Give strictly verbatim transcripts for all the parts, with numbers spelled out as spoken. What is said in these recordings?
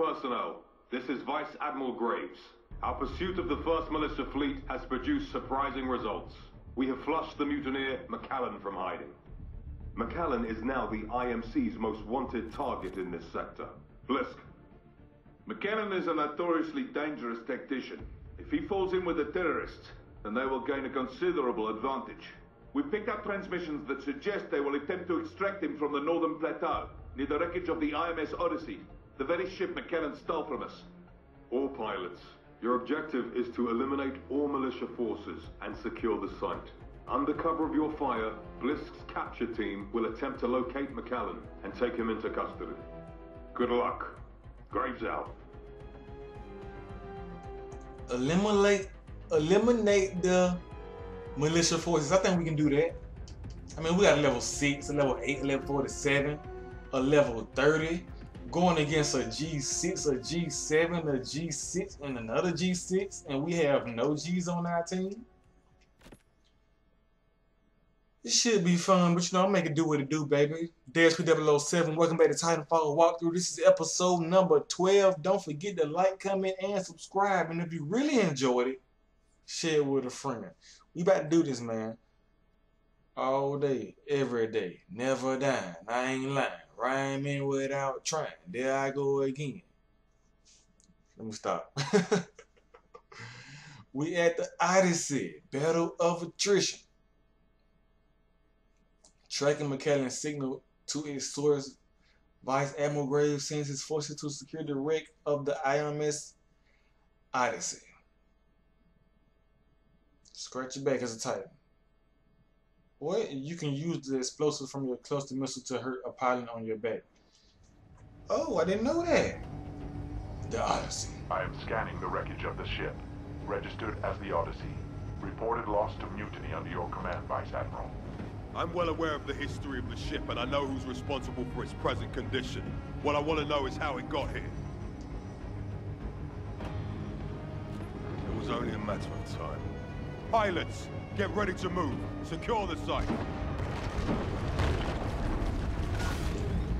personnel. This is Vice Admiral Graves. Our pursuit of the first militia fleet has produced surprising results. We have flushed the mutineer MacAllan from hiding. MacAllan is now the I M C's most wanted target in this sector. Blisk. MacAllan is a notoriously dangerous tactician. If he falls in with the terrorists, then they will gain a considerable advantage. We picked up transmissions that suggest they will attempt to extract him from the northern plateau, near the wreckage of the I M S Odyssey, the very ship McKellen stole from us. All pilots, your objective is to eliminate all militia forces and secure the site. Under cover of your fire, Blisk's capture team will attempt to locate MacAllan and take him into custody. Good luck. Graves out. Eliminate, eliminate the militia forces. I think we can do that. I mean, we got a level six, a level eight, a level forty-seven, a level thirty. Going against a G six, a G seven, a G six, and another G six, and we have no Gs on our team. It should be fun, but you know, I'm making do what it do, baby. Dash three oh oh seven, welcome back to Titanfall Walkthrough. This is episode number twelve. Don't forget to like, comment, and subscribe. And if you really enjoyed it, share it with a friend. We about to do this, man. All day, every day, never dying. I ain't lying. Rhyming without trying. There I go again. Let me stop. We at the Odyssey, Battle of Attrition. Tracking McKellen's signal to its source, Vice Admiral Graves sends his forces to secure the wreck of the I M S Odyssey. Scratch your back as a Titan. Or you can use the explosives from your cluster missile to hurt a pilot on your back. Oh, I didn't know that. The Odyssey. I am scanning the wreckage of the ship, registered as the Odyssey. Reported lost to mutiny under your command, Vice Admiral. I'm well aware of the history of the ship, and I know who's responsible for its present condition. What I want to know is how it got here. It was only a matter of time. Pilots, get ready to move. Secure the site.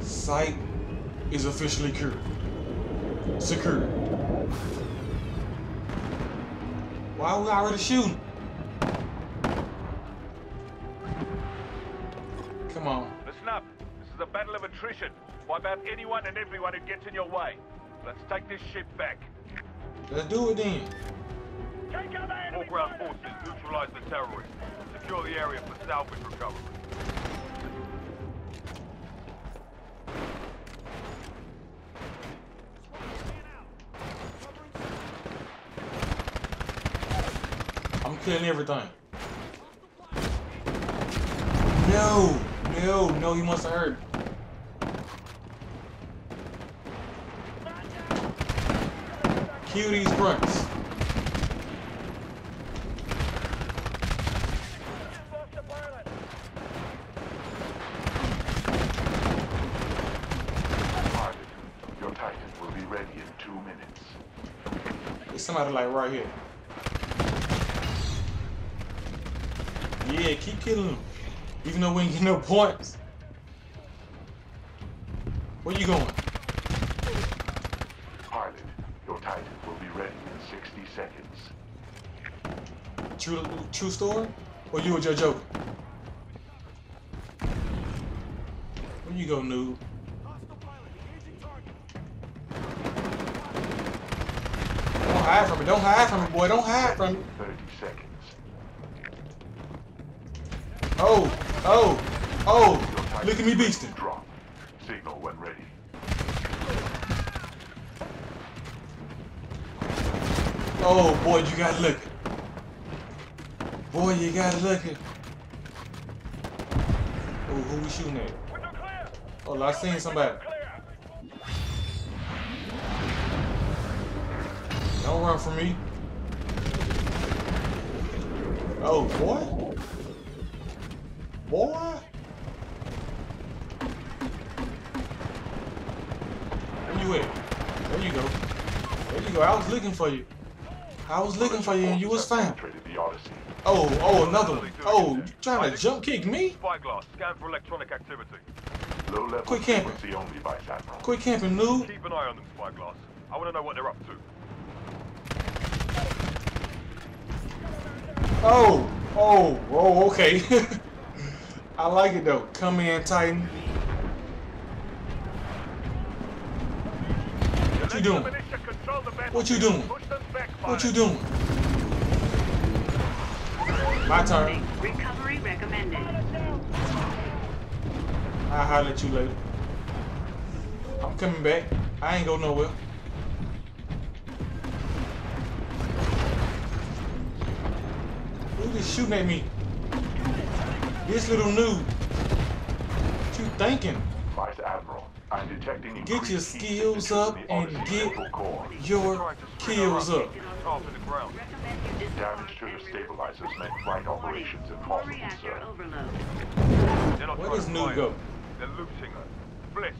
Site is officially cured. Secured. Why are we already shooting? Come on. Listen up. This is a battle of attrition. Wipe out anyone and everyone who gets in your way. Let's take this ship back. Let's do it then. All ground forces, neutralize the terrorists. Secure the area for salvage recovery. I'm killing everything. No! No, no, he must have heard. Kill these grunts. Somebody like right here. Yeah, keep killing them. Even though we ain't get no points. Where you going? Pilot, your Titan will be ready in sixty seconds. True, true story? Or you were just joking? Where you go, noob? Don't hide from it. Don't hide from it, boy. Don't hide from it. thirty seconds. Oh, oh, oh. Look at me beasting. Drop. Signal when ready. Oh, boy, you gotta look it. Boy, you gotta look it. Oh, who we shooting at? Oh, I seen somebody. Don't run from me. Oh, boy. Boy. Where you at? There you go. There you go. I was looking for you. I was looking for you and you was found. Oh, oh, another one. Oh, you trying to jump kick me? Spyglass, scan for electronic activity. Low level Quit camping. Only, Vice Admiral. Quit camping, noob. Keep an eye on them, Spyglass. I want to know what they're up to. Oh, oh, oh, okay. I like it though. Come in, Titan. What you doing? What you doing? What you doing? My turn. Recovery recommended. I'll holler at you later. I'm coming back. I ain't go nowhere. Who is shooting at me? This little noob. What you thinking? Vice Admiral, I'm detecting get your skills up and get your kills up. Damage to the stabilizers meant flight operations impossible, sir. Where does noob go? They're looting us. Blisk,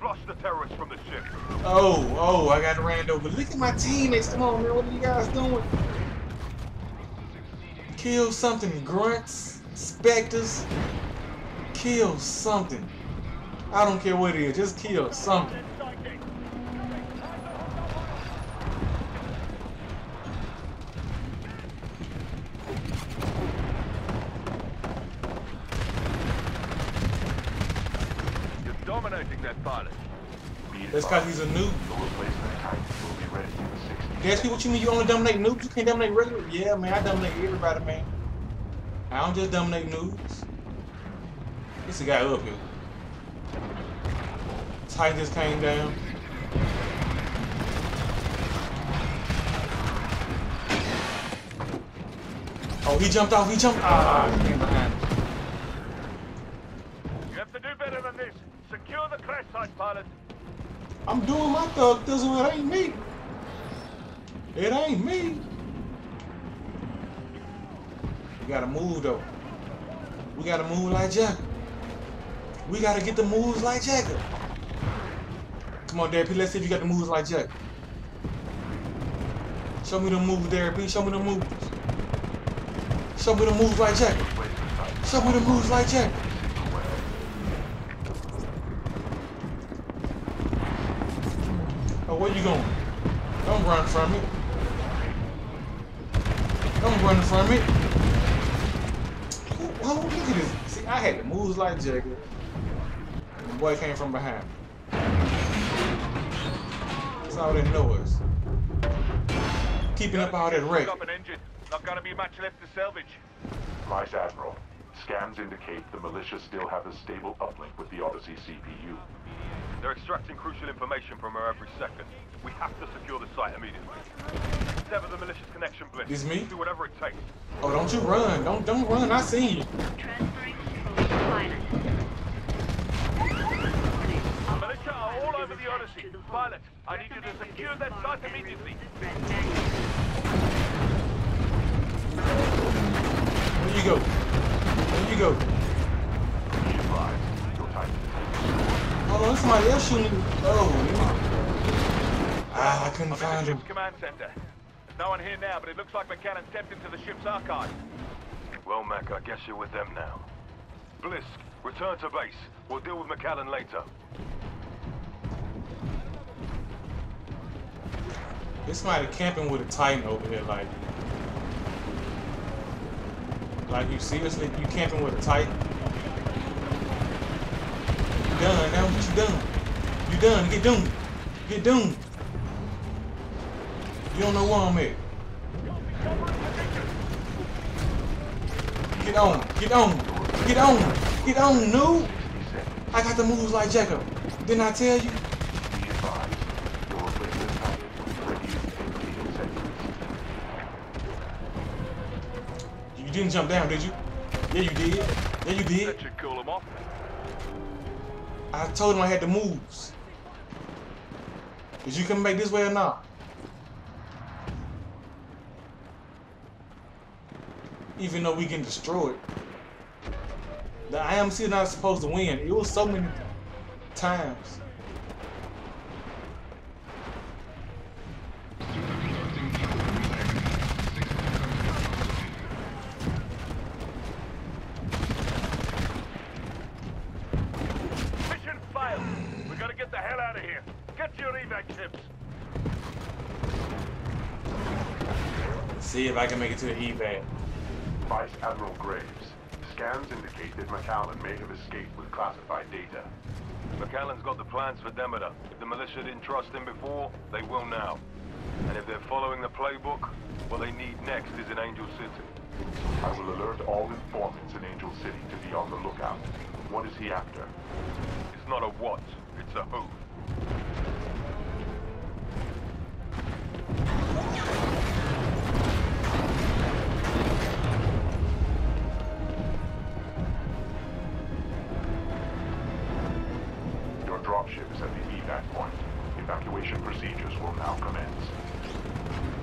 flush the terrorists from the ship. Oh, oh, I got ran over. Look at my teammates. Come on, man. What are you guys doing? Kill something, grunts, specters. Kill something. I don't care what it is, just kill something. You're dominating that pilot. That's because he's a noob. Ask me what you mean you only dominate noobs? You can't dominate regular? Yeah, man, I dominate everybody, man. I don't just dominate noobs. It's a guy up here. Titan just came down. Oh, he jumped off, he jumped. Ah, he came behind him. You have to do better than this. Secure the crash site, pilot. I'm doing my thug thizzle, it ain't me. It ain't me. You gotta move though. We gotta move like Jagger. We gotta get the moves like Jagger. Come on, Derek P, let's see if you got the moves like Jagger. Show me the moves, Derek P. Show me the moves. Show me the moves like Jagger. Show me the moves like Jagger. Oh, where you going? Don't run from me. Don't run from me. Oh, look at this. See, I had the moves like Jagger. The boy came from behind. That's all that noise. Keeping up all that wreck. Not gonna be much left to salvage. Vice Admiral, scans indicate the militia still have a stable uplink with the Odyssey C P U. They're extracting crucial information from her every second. We have to secure the site immediately. Sever the malicious connection, Bliss. This me? Do whatever it takes. Oh, don't you run. Don't don't run. I seen you. Transferring control to pilot. The militia are all over the Odyssey. Pilot, I need you to secure that site immediately. Where you go? Where you go? Oh, there's somebody else shooting. Oh, ah, I couldn't I'm find him. Command center. There's no one here now, but it looks like McKellen stepped into the ship's archive. Well, Mac, I guess you're with them now. Blisk, return to base. We'll deal with McKellen later. This might be camping with a Titan over here, like. Like, you seriously, you camping with a Titan? You done, now what you done? You done, get doomed. Get doomed. You don't know where I'm at. Get on, get on, get on, get on, noob. I got the moves like Jacko. Didn't I tell you? You didn't jump down, did you? Yeah, you did. Yeah, you did. I told him I had the moves. Did you come back this way or not? Even though we can destroy it. The I M C is not supposed to win. It was so many times. Mission ships. See if I can make it to the evac. Vice Admiral Graves. Scans indicate that MacAllan may have escaped with classified data. MacAllan's got the plans for Demeter. If the militia didn't trust him before, they will now. And if they're following the playbook, what they need next is in Angel City. I will alert all informants in Angel City to be on the lookout. What is he after? It's not a what, it's a who. Your dropship is at the evac point. Evacuation procedures will now commence.